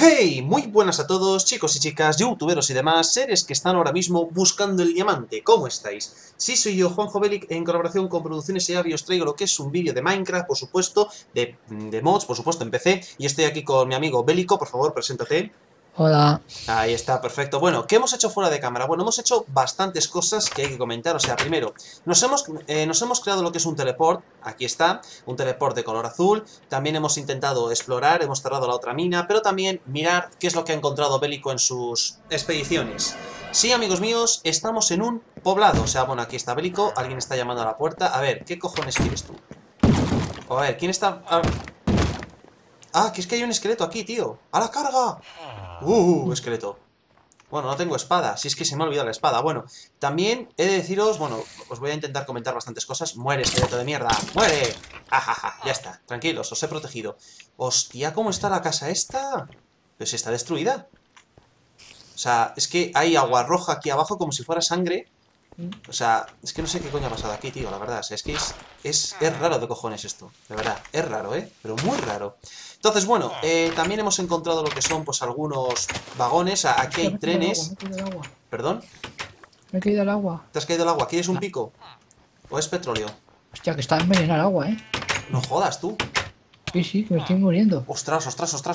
¡Hey! Muy buenas a todos, chicos y chicas, youtuberos y demás, seres que están ahora mismo buscando el diamante. ¿Cómo estáis? Sí, soy yo, Juanjo Bellic, en colaboración con Producciones y Avi os traigo lo que es un vídeo de Minecraft, por supuesto, de mods, por supuesto, en PC. Y estoy aquí con mi amigo Bélico, por favor, preséntate. Hola. Ahí está, perfecto. Bueno, ¿qué hemos hecho fuera de cámara? Bueno, hemos hecho bastantes cosas que hay que comentar. O sea, primero, nos hemos creado lo que es un teleport. Aquí está, un teleport de color azul. También hemos intentado explorar, hemos cerrado la otra mina, pero también mirar qué es lo que ha encontrado Bélico en sus expediciones. Sí, amigos míos, estamos en un poblado. O sea, bueno, aquí está Bélico, alguien está llamando a la puerta. A ver, ¿qué cojones quieres tú? A ver, ¿quién está...? Ah, que es que hay un esqueleto aquí, tío. ¡A la carga! Esqueleto. Bueno, no tengo espada, si es que se me ha olvidado la espada. Bueno, también he de deciros, bueno, os voy a intentar comentar bastantes cosas. ¡Muere, esqueleto de mierda! ¡Muere! ¡Ajaja! Ya está, tranquilos, os he protegido. Hostia, ¿cómo está la casa esta? Pues está destruida. O sea, es que hay agua roja aquí abajo como si fuera sangre. O sea, es que no sé qué coño ha pasado aquí, tío, la verdad. O sea, es que es raro de cojones esto. De verdad, es raro, ¿eh? Pero muy raro. Entonces, bueno, también hemos encontrado lo que son, pues, algunos vagones. Aquí hay trenes. ¿Perdón? Me he caído al agua. ¿Te has caído al agua? ¿Quieres un pico? ¿O es petróleo? Hostia, que está envenenado el agua, ¿eh? No jodas, tú. Sí, que me estoy muriendo. Ostras,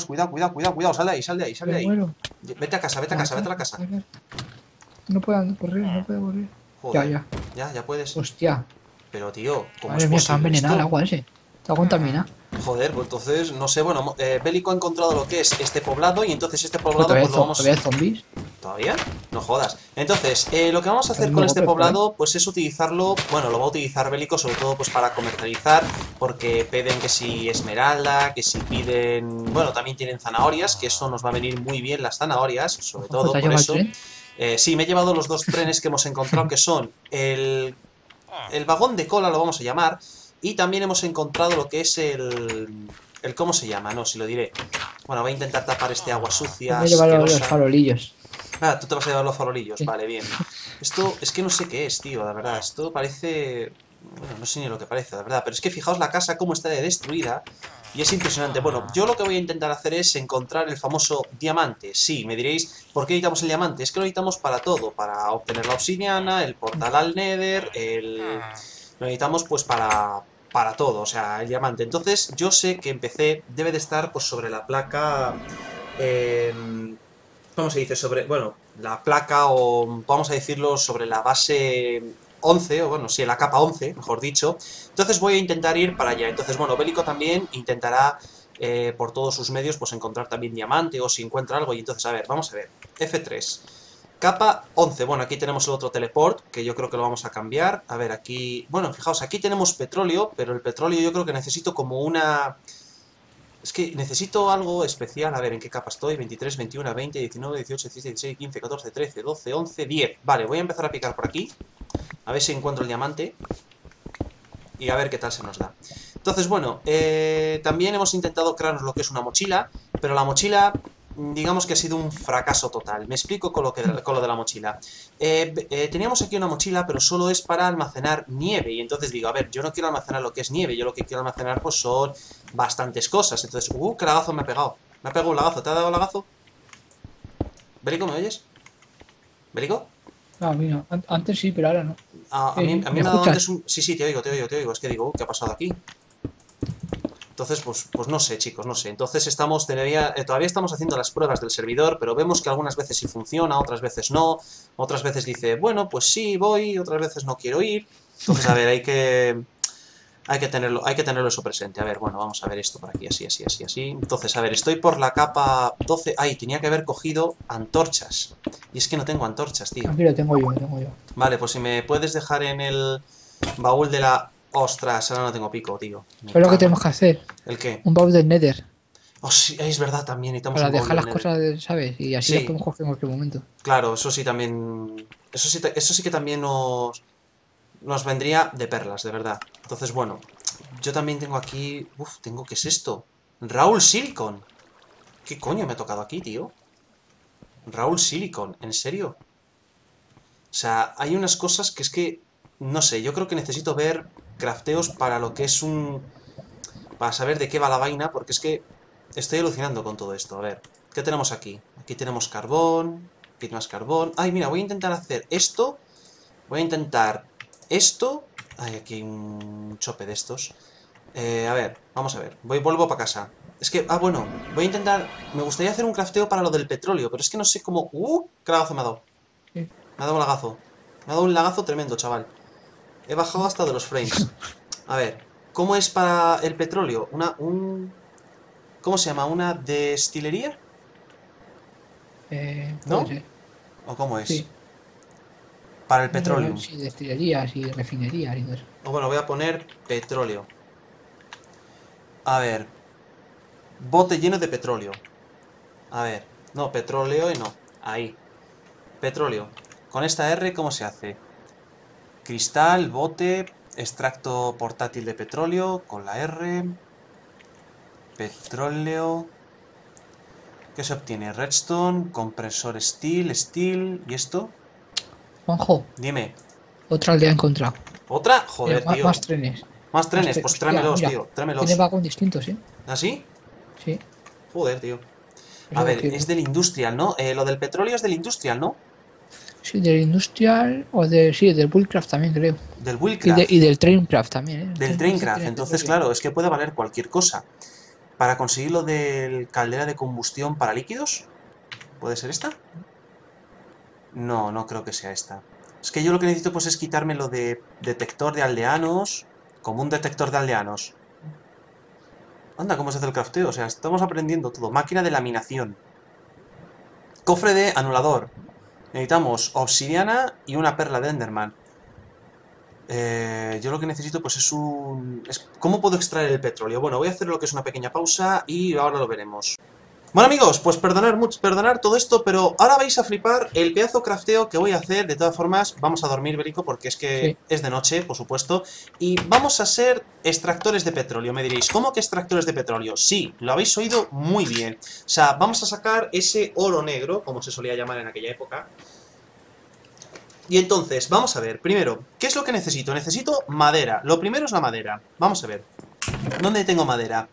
cuidado. Sal de ahí. Muero. Vete a la casa. No puedo correr, Joder, ya puedes. Hostia. Pero tío, ¿cómo es posible? Está envenenado el agua ese. Está contaminado. Joder, pues entonces, no sé, bueno, Bélico ha encontrado lo que es este poblado. Y entonces este poblado pues lo vamos... ¿Todavía hay zombies? ¿Todavía? No jodas. Entonces, lo que vamos a hacer con este poblado, pues es utilizarlo. Bueno, lo va a utilizar Bélico sobre todo pues para comercializar. Porque piden que si esmeralda, que si piden... Bueno, también tienen zanahorias, que eso nos va a venir muy bien las zanahorias. Sobre todo por eso... sí, me he llevado los dos trenes que hemos encontrado, que son el vagón de cola, lo vamos a llamar, y también hemos encontrado lo que es el ¿cómo se llama? No, si lo diré. Bueno, voy a intentar tapar este agua sucia. Me voy a llevar los farolillos. Ah, tú te vas a llevar los farolillos, sí. Vale, bien. Esto es que no sé qué es, tío, la verdad. Esto parece... Bueno, no sé ni lo que parece, la verdad. Pero es que fijaos la casa cómo está de destruida. Y es impresionante. Bueno, yo lo que voy a intentar hacer es encontrar el famoso diamante. Sí, me diréis, ¿por qué necesitamos el diamante? Es que lo necesitamos para todo. Para obtener la obsidiana, el portal al Nether, lo necesitamos pues para todo, o sea, el diamante. Entonces, yo sé que en PC debe de estar pues sobre la placa... ¿cómo se dice? Sobre... Bueno, la placa o... Vamos a decirlo sobre la base... 11, o bueno, sí, la capa 11, mejor dicho. Entonces voy a intentar ir para allá. Entonces, bueno, Bélico también intentará por todos sus medios, pues encontrar también diamante o si encuentra algo. Y entonces, a ver, vamos a ver, F3 capa 11, bueno, aquí tenemos el otro teleport, que yo creo que lo vamos a cambiar. A ver, aquí, bueno, fijaos, aquí tenemos petróleo. Pero el petróleo yo creo que necesito como una... Es que necesito algo especial. A ver, ¿en qué capa estoy? 23, 21, 20, 19, 18, 17, 16, 15, 14, 13, 12, 11, 10. Vale, voy a empezar a picar por aquí. A ver si encuentro el diamante. Y a ver qué tal se nos da. Entonces, bueno, también hemos intentado crearnos lo que es una mochila. Pero la mochila, digamos que ha sido un fracaso total. Me explico con lo de la mochila. Teníamos aquí una mochila, pero solo es para almacenar nieve. Y entonces digo, a ver, yo no quiero almacenar lo que es nieve. Yo lo que quiero almacenar pues son bastantes cosas. Entonces, qué lagazo me ha pegado. Me ha pegado un lagazo. ¿Te ha dado lagazo? ¿Bélico, me oyes? ¿Bélico? No, a mí no. Antes sí, pero ahora no. A mí me ha dado antes un... Sí, te oigo. Es que digo, ¿qué ha pasado aquí? Entonces, pues no sé, chicos, no sé. Entonces estamos todavía estamos haciendo las pruebas del servidor, pero vemos que algunas veces sí funciona, otras veces no. Otras veces dice, bueno, pues sí, voy, otras veces no quiero ir. Entonces, a ver, hay que tenerlo eso presente. A ver, bueno, vamos a ver esto por aquí, así. Entonces, a ver, estoy por la capa 12. Ay, tenía que haber cogido antorchas. Y es que no tengo antorchas, tío. Aquí lo tengo yo. Vale, pues si me puedes dejar en el baúl de la... Ostras, ahora no tengo pico, tío. Pero lo que tenemos que hacer. ¿El qué? Un baúl del Nether. Oh, sí, es verdad, también necesitamos para dejar las cosas, ¿sabes? Y así las podemos coger en cualquier momento. Claro, eso sí también... Eso sí que también nos vendría de perlas, de verdad. Entonces, bueno, yo también tengo aquí... ¿qué es esto? Raúl Silicon. ¿Qué coño me ha tocado aquí, tío? Raúl Silicon, ¿en serio? O sea, hay unas cosas que es que... No sé, yo creo que necesito ver crafteos para lo que es para saber de qué va la vaina, porque es que estoy alucinando con todo esto. A ver, ¿Qué tenemos aquí? Aquí tenemos carbón, aquí más carbón. Ay, mira, voy a intentar hacer esto. Voy a intentar esto. Ay, aquí hay un chope de estos. A ver, vamos a ver. Vuelvo para casa. Es que, bueno, voy a intentar... Me gustaría hacer un crafteo para lo del petróleo, pero es que no sé cómo... ¡Qué lagazo me ha dado! Me ha dado un lagazo. Me ha dado un lagazo tremendo, chaval. He bajado hasta de los frames. A ver, ¿cómo es para el petróleo? ¿Cómo se llama? ¿Una destilería? ¿No? Puede ser. ¿O cómo es? Sí. Para el petróleo. Sí, destilerías y refinerías y todo eso. Bueno, voy a poner petróleo. A ver. Bote lleno de petróleo. A ver. No, petróleo y no. Ahí. Petróleo. Con esta R, ¿cómo se hace? Cristal, bote, extracto portátil de petróleo, con la R. Petróleo. ¿Qué se obtiene? Redstone, compresor steel. ¿Y esto? Juanjo. Dime. Otra aldea encontrado. ¿Otra? Joder, tío. Más trenes. Más trenes, pues tráemelos, tío. Tráemelos. Tiene vagón distintos, ¿eh? ¿Ah, sí? Sí. Joder, tío. A ver, es del industrial, ¿no? Lo del petróleo es del industrial, ¿no? Sí, del industrial o del... Sí, del buildcraft también, creo. Del buildcraft. Y del traincraft también, ¿eh? Del traincraft. Entonces, claro, es que puede valer cualquier cosa. Para conseguir lo del caldera de combustión para líquidos. ¿Puede ser esta? No, no creo que sea esta. Es que yo lo que necesito pues es quitarme lo de detector de aldeanos. Como un detector de aldeanos. Anda, ¿cómo se hace el crafteo? O sea, estamos aprendiendo todo. Máquina de laminación. Cofre de anulador. Necesitamos obsidiana y una perla de Enderman. Yo lo que necesito pues es un... ¿Cómo puedo extraer el petróleo? Bueno, voy a hacer lo que es una pequeña pausa y ahora lo veremos. Bueno, amigos, pues perdonar todo esto, pero ahora vais a flipar el pedazo crafteo que voy a hacer. De todas formas, vamos a dormir, Bélico, porque es que sí. Es de noche, por supuesto. Y vamos a ser extractores de petróleo. Me diréis, ¿cómo que extractores de petróleo? Sí, lo habéis oído muy bien. O sea, vamos a sacar ese oro negro, como se solía llamar en aquella época. Y entonces, vamos a ver, primero, ¿qué es lo que necesito? Necesito madera. Lo primero es la madera. Vamos a ver. ¿Dónde tengo madera?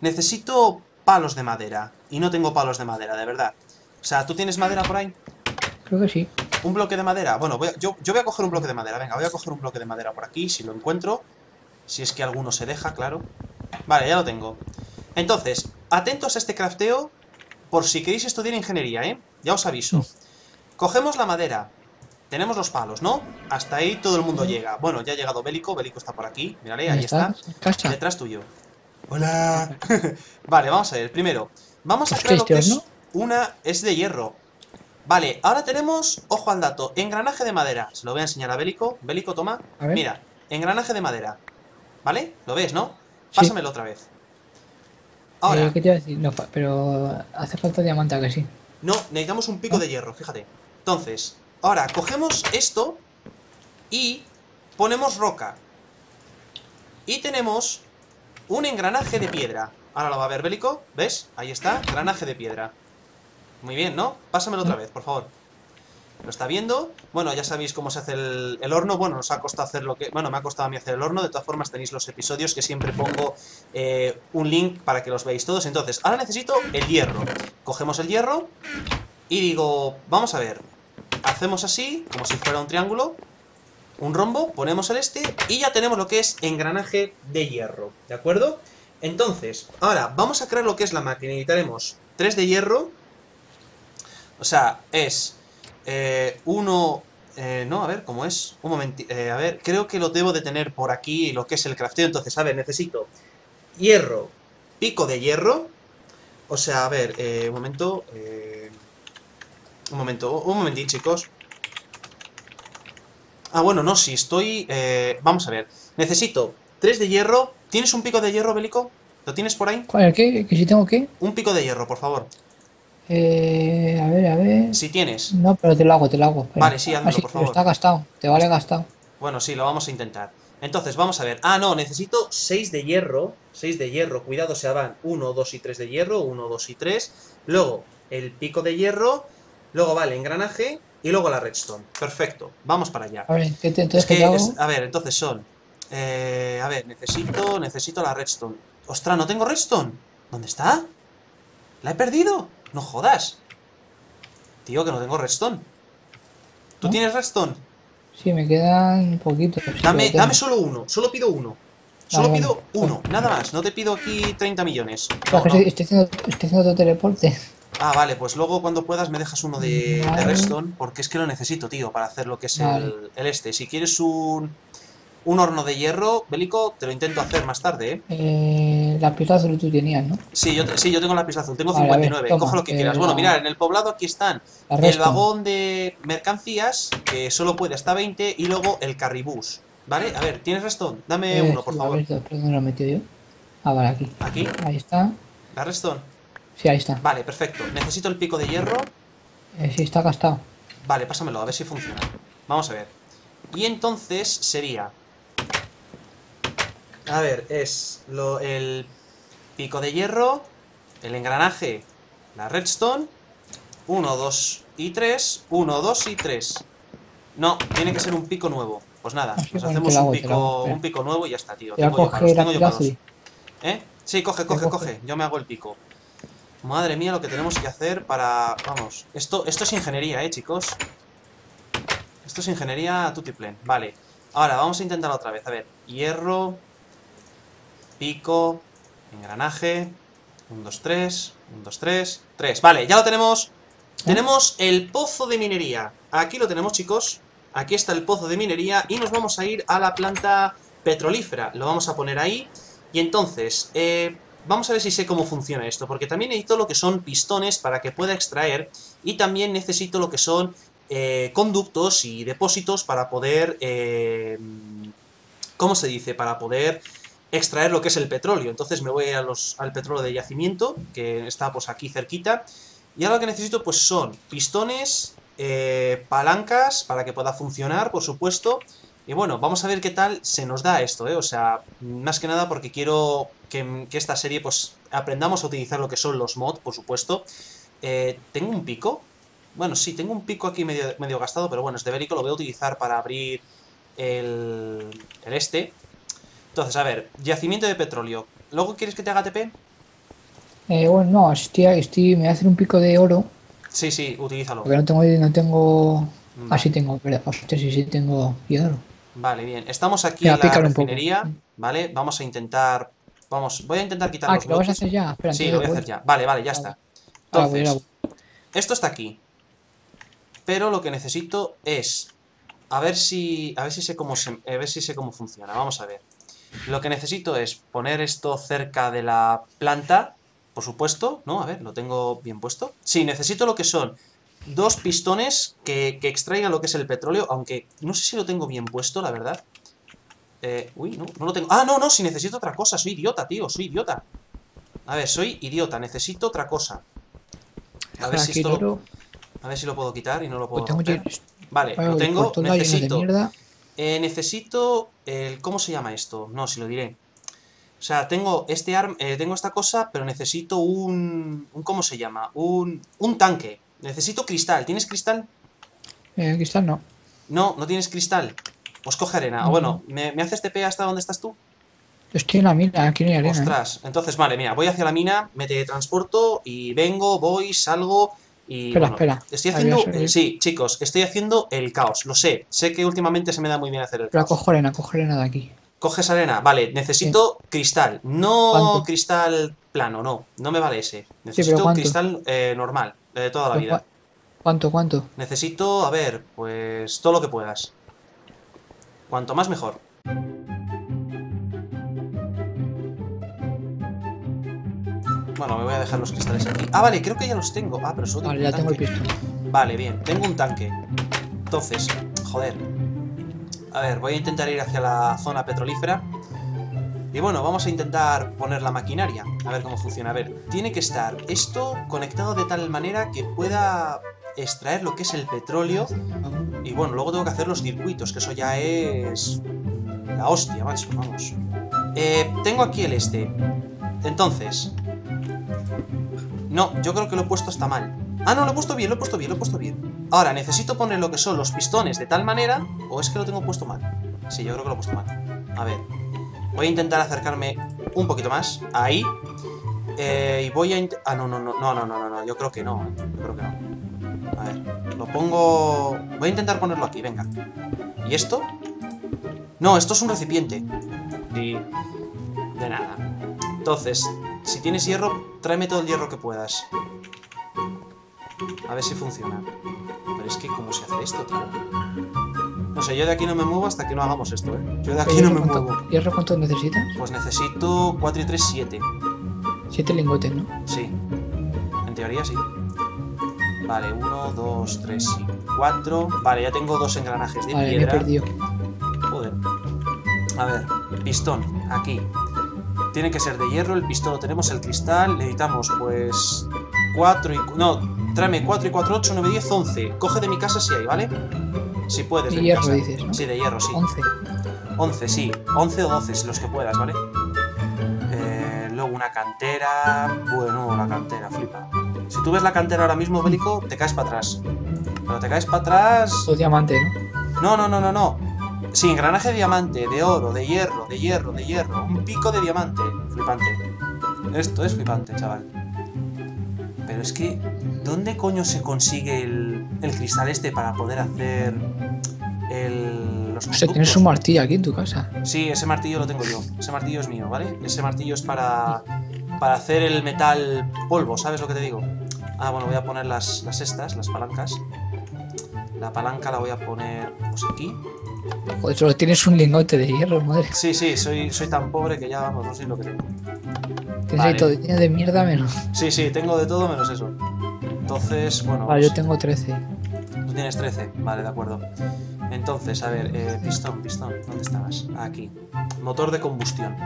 Necesito palos de madera. Y no tengo palos de madera, de verdad. O sea, ¿tú tienes madera por ahí? Creo que sí. ¿Un bloque de madera? Bueno, yo voy a coger un bloque de madera. Venga, voy a coger un bloque de madera por aquí, si lo encuentro. Si es que alguno se deja, claro. Vale, ya lo tengo. Entonces, atentos a este crafteo por si queréis estudiar ingeniería, ¿eh? Ya os aviso. Cogemos la madera. Tenemos los palos, ¿no? Hasta ahí todo el mundo llega. Bueno, ya ha llegado Bélico. Bélico está por aquí. Mírale, ahí está. Cacha. Detrás tuyo. ¡Hola! Vale, vamos a ver. Primero, vamos a crear lo que es una... Es de hierro. Vale, ahora tenemos... Ojo al dato. Engranaje de madera. Se lo voy a enseñar a Bélico. Bélico, toma. Mira. Engranaje de madera. ¿Vale? ¿Lo ves, no? Pásamelo otra vez. Ahora... ¿Qué te iba a decir? No, pero hace falta diamante, ¿a que sí? No, necesitamos un pico de hierro, fíjate. Entonces... Ahora, cogemos esto y ponemos roca. Y tenemos un engranaje de piedra. Ahora lo va a ver Bélico, ¿ves? Ahí está, engranaje de piedra. Muy bien, ¿no? Pásamelo otra vez, por favor. ¿Lo está viendo? Bueno, ya sabéis cómo se hace el horno. Bueno, nos ha costado hacer lo que... Bueno, me ha costado a mí hacer el horno. De todas formas, tenéis los episodios que siempre pongo un link para que los veáis todos. Entonces, ahora necesito el hierro. Cogemos el hierro y digo, vamos a ver... Hacemos así, como si fuera un triángulo, un rombo, ponemos el este y ya tenemos lo que es engranaje de hierro, ¿de acuerdo? Entonces, ahora vamos a crear lo que es la máquina. Necesitaremos 3 de hierro, o sea, es uno... no, a ver, ¿cómo es? Un momentito, a ver, creo que lo debo de tener por aquí, lo que es el crafteo. Entonces, a ver, necesito hierro, pico de hierro, o sea, a ver, un momento... Un momentín, chicos. Ah, bueno, no, si estoy... vamos a ver. Necesito 3 de hierro. ¿Tienes un pico de hierro, Bélico? ¿Lo tienes por ahí? ¿Cuál? ¿Qué? ¿Que si tengo qué? Un pico de hierro, por favor. A ver, a ver... Si tienes. No, pero te lo hago. Espera. Vale, sí, hazlo, por favor. Está gastado, te vale gastado. Bueno, sí, lo vamos a intentar. Entonces, vamos a ver. Ah, no, necesito 6 de hierro. 6 de hierro, cuidado, se van 1, 2 y 3 de hierro. 1, 2 y 3. Luego, el pico de hierro... Luego vale engranaje y luego la redstone. Perfecto, vamos para allá. A ver, entonces, entonces son... a ver, necesito la redstone. ¡Ostras, no tengo redstone! ¿Dónde está? ¿La he perdido? No jodas. Tío, que no tengo redstone. ¿Tú ¿no? tienes redstone? Sí, me quedan poquitos. Dame solo uno, solo pido uno. Solo pido uno, nada más. No te pido aquí 30 millones. No, no. Estoy haciendo otro teleporte. Ah, vale, pues luego cuando puedas me dejas uno de, vale, de redstone. Porque es que lo necesito, tío, para hacer lo que es vale, el este. Si quieres un horno de hierro, Bélico, te lo intento hacer más tarde, ¿eh? La pista azul tú tenías, ¿no? Sí, yo tengo la pista azul. Tengo 59. Ver, toma, coge lo que quieras. Bueno, mirad, en el poblado aquí están el vagón de mercancías, que solo puede hasta 20, y luego el carribús. ¿Vale? A ver, ¿tienes redstone? Dame uno, por favor. ¿Dónde lo he metido yo? Ah, vale, aquí. ¿Aquí? Ahí está. ¿La redstone? Sí, ahí está. Vale, perfecto. Necesito el pico de hierro. Sí, está gastado. Vale, pásamelo, a ver si funciona. Vamos a ver. Y entonces sería... A ver, es el pico de hierro, el engranaje, la redstone, 1, 2 y 3, 1, 2 y 3. No, tiene que ser un pico nuevo. Pues nada, nos hacemos un pico nuevo y ya está, tío. Tengo yo palos. ¿Eh? Sí, coge. Yo me hago el pico. Madre mía, lo que tenemos que hacer para... Vamos, esto es ingeniería, chicos. Esto es ingeniería tutiplen. Vale, ahora vamos a intentar otra vez. A ver, hierro, pico, engranaje, 1, 2, 3, 1, 2, 3, 3. Vale, ya lo tenemos. Tenemos el pozo de minería. Aquí lo tenemos, chicos. Aquí está el pozo de minería y nos vamos a ir a la planta petrolífera. Lo vamos a poner ahí. Y entonces, vamos a ver si sé cómo funciona esto. Porque también necesito lo que son pistones para que pueda extraer. Y también necesito lo que son conductos y depósitos para poder... ¿cómo se dice? Para poder extraer lo que es el petróleo. Entonces me voy a al petróleo de yacimiento, que está pues aquí cerquita. Y ahora lo que necesito pues son pistones... palancas para que pueda funcionar, por supuesto. Y bueno, vamos a ver qué tal se nos da esto, o sea, más que nada porque quiero que esta serie pues aprendamos a utilizar lo que son los mods, por supuesto. ¿Tengo un pico? Bueno, sí, tengo un pico aquí medio gastado, pero bueno, es de Bélico, lo voy a utilizar para abrir el este. Entonces, a ver, yacimiento de petróleo. ¿Luego quieres que te haga TP? Bueno, no, me voy a hacer un pico de oro. Sí, utilízalo. Porque no tengo... Vale. Ah, sí tengo, pero sí tengo hierro. Vale, bien. Estamos aquí en la refinería, ¿vale? Vamos a intentar... voy a intentar quitar los bloques. ¿Que lo vas a hacer ya? Espera, sí, lo voy a hacer ya. Vale, ya está. Entonces, esto está aquí. Pero lo que necesito es... A ver si sé cómo funciona. Vamos a ver. Lo que necesito es poner esto cerca de la planta... Por supuesto, ¿no? A ver, lo tengo bien puesto. Sí, necesito lo que son dos pistones que extraigan lo que es el petróleo, aunque no sé si lo tengo bien puesto, la verdad. Uy, no lo tengo. Ah, no, si necesito otra cosa. Soy idiota, tío, soy idiota. A ver, soy idiota, necesito otra cosa. A ver si esto lo puedo quitar y no lo puedo romper. Vale, lo tengo, necesito ¿cómo se llama esto? No, si lo diré. O sea, tengo tengo esta cosa, pero necesito un ¿cómo se llama? Un tanque. Necesito cristal. ¿Tienes cristal? Cristal no. No tienes cristal. Pues coge arena. No. Bueno, ¿me haces TP hasta donde estás tú? Estoy en la mina, aquí no hay arena. Ostras, entonces vale, mira, voy hacia la mina, me teletransporto y vengo, voy, salgo y... Espera. Estoy haciendo... sí, chicos, estoy haciendo el caos, lo sé. Sé que últimamente se me da muy bien hacer el caos. Pero cojo arena de aquí. ¿Coges arena? Vale, necesito cristal. No cristal plano, no me vale ese. Necesito cristal normal, de toda la vida. ¿Cuánto? Necesito, a ver, pues todo lo que puedas. Cuanto más mejor. Bueno, me voy a dejar los cristales aquí. Ah, vale, creo que ya los tengo. Ah, pero solo tengo un tanque. Ya tengo el pistón. Vale, bien, tengo un tanque. Entonces, joder. A ver, voy a intentar ir hacia la zona petrolífera. Y bueno, vamos a intentar poner la maquinaria. A ver cómo funciona. A ver, tiene que estar esto conectado de tal manera que pueda extraer lo que es el petróleo. Y bueno, luego tengo que hacer los circuitos, que eso ya es... la hostia, macho, vamos. Tengo aquí el este. Entonces... No, yo creo que lo he puesto hasta mal. Ah, no, lo he puesto bien. Ahora, necesito poner lo que son los pistones de tal manera... ¿O es que lo tengo puesto mal? Sí, yo creo que lo he puesto mal. A ver. Voy a intentar acercarme un poquito más. Ahí. Y voy a... Ah, no, yo creo que no. A ver, lo pongo... Voy a intentar ponerlo aquí, venga. ¿Y esto? No, esto es un recipiente. Sí. De nada. Entonces, si tienes hierro, tráeme todo el hierro que puedas. A ver si funciona. Pero es que, ¿cómo se hace esto, tío? No sé, yo de aquí no me muevo hasta que no hagamos esto, ¿eh? Yo de aquí no me muevo. ¿Hierro cuánto necesitas? Pues necesito 4 y 3, 7. 7 lingotes, ¿no? Sí. En teoría, sí. Vale, 1, 2, 3 y 4. Vale, ya tengo 2 engranajes de vale, piedra. Me he perdido. Joder. A ver, pistón, aquí. Tiene que ser de hierro, el pistón lo tenemos, el cristal. Necesitamos, pues... 4 y... No, tráeme 4 y 4, 8, 9, 10, 11. Coge de mi casa si hay, ¿vale? Si puedes, de hierro, dices, ¿no? Sí, de hierro, sí. 11. 11, sí. 11 o 12, los que puedas, ¿vale? Luego una cantera... Bueno, la cantera, flipa. Si tú ves la cantera ahora mismo, Bélico, te caes para atrás. Pero te caes para atrás... O diamante, ¿no? No. Sí, engranaje de diamante, de oro, de hierro, un pico de diamante. Flipante. Esto es flipante, chaval. Pero es que... ¿Dónde coño se consigue el cristal este para poder hacer los conductos? O sea, tienes un martillo aquí en tu casa. Sí, ese martillo lo tengo yo. Ese martillo es mío, ¿vale? Ese martillo es para hacer el metal polvo, ¿sabes lo que te digo? Ah, bueno, voy a poner las palancas. La palanca la voy a poner pues aquí. Joder, solo tienes un lingote de hierro, madre. Sí, soy tan pobre que ya, vamos, no sé lo que tengo. Tienes ahí todo de mierda menos. Sí, tengo de todo menos eso. Entonces, bueno... Vale, yo tengo 13. Tú tienes 13, vale, de acuerdo. Entonces, a ver, pistón, ¿dónde estabas? Aquí. Motor de combustión.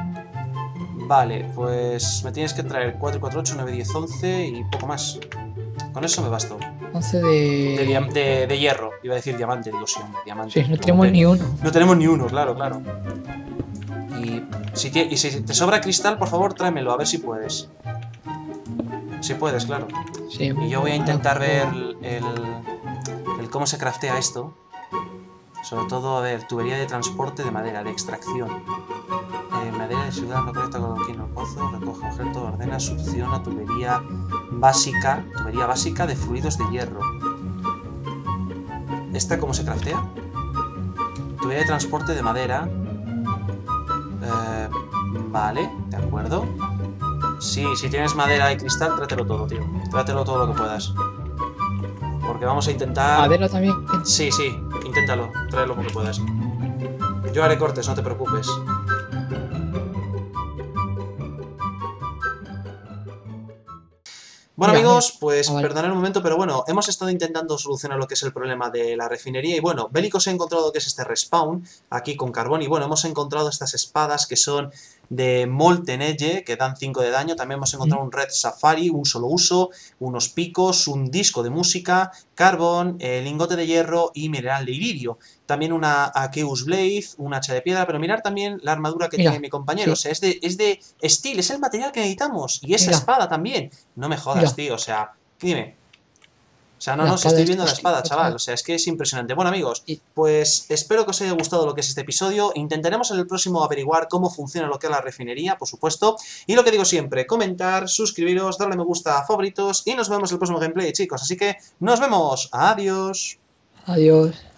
Vale, pues me tienes que traer 4, 4, 8, 9, 10, 11 y poco más. Con eso me bastó. 11 de hierro. Iba a decir diamante, digo, sí, diamante. Sí, no tenemos ni uno. No tenemos ni uno, claro. Y si te sobra cristal, por favor, tráemelo, a ver si puedes. Si puedes, claro. Sí, y yo voy a intentar ver el cómo se craftea esto. Sobre todo, a ver, tubería de transporte de madera, de extracción. Madera de ciudad no conecta con el pozo, recoge objeto, ordena, succiona, tubería básica de fluidos de hierro. ¿Esta cómo se craftea? Tubería de transporte de madera. Vale, de acuerdo. Sí, si tienes madera y cristal, trátelo todo, tío. Trátelo todo lo que puedas. Porque vamos a intentar... ¿Madera también? Sí, inténtalo. Tráelo como que puedas. Yo haré cortes, no te preocupes. Bueno, amigos, pues perdonad un momento, pero bueno, hemos estado intentando solucionar lo que es el problema de la refinería y bueno, Bélico se ha encontrado que es este respawn aquí con carbón y bueno, hemos encontrado estas espadas que son de Molten Edge, que dan 5 de daño, también hemos encontrado un Red Safari, un solo uso, unos picos, un disco de música, carbón, lingote de hierro y mineral de iridio. También una Akeus Blade, un hacha de piedra, pero mirad también la armadura que tiene mi compañero. Sí. O sea, es de steel, es el material que necesitamos. Y esa espada también. No me jodas, tío. O sea, dime. O sea, no nos estoy viendo la espada, chaval. O sea, es que es impresionante. Bueno, amigos, pues espero que os haya gustado lo que es este episodio. Intentaremos en el próximo averiguar cómo funciona lo que es la refinería, por supuesto. Y lo que digo siempre, comentar, suscribiros, darle me gusta a favoritos. Y nos vemos en el próximo gameplay, chicos. Así que nos vemos. Adiós. Adiós.